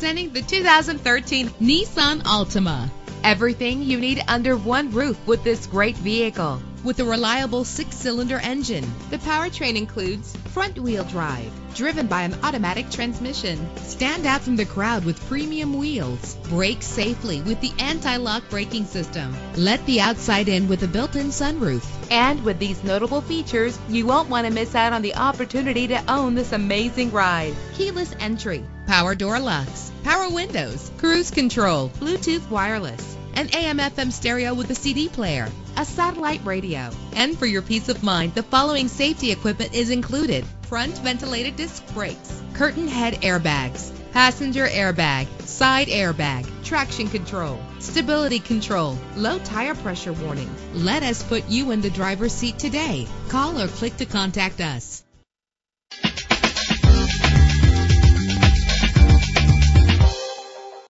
Presenting the 2013 Nissan Altima. Everything you need under one roof with this great vehicle. With a reliable 6-cylinder engine, the powertrain includes front-wheel drive, driven by an automatic transmission. Stand out from the crowd with premium wheels. Brake safely with the anti-lock braking system. Let the outside in with a built-in sunroof. And with these notable features, you won't want to miss out on the opportunity to own this amazing ride. Keyless entry, power door locks, power windows, cruise control, Bluetooth wireless, an AM/FM stereo with a CD player, a satellite radio. And for your peace of mind, the following safety equipment is included: front ventilated disc brakes, curtain head airbags, passenger airbag, side airbag, traction control, stability control, low tire pressure warning. Let us put you in the driver's seat today. Call or click to contact us.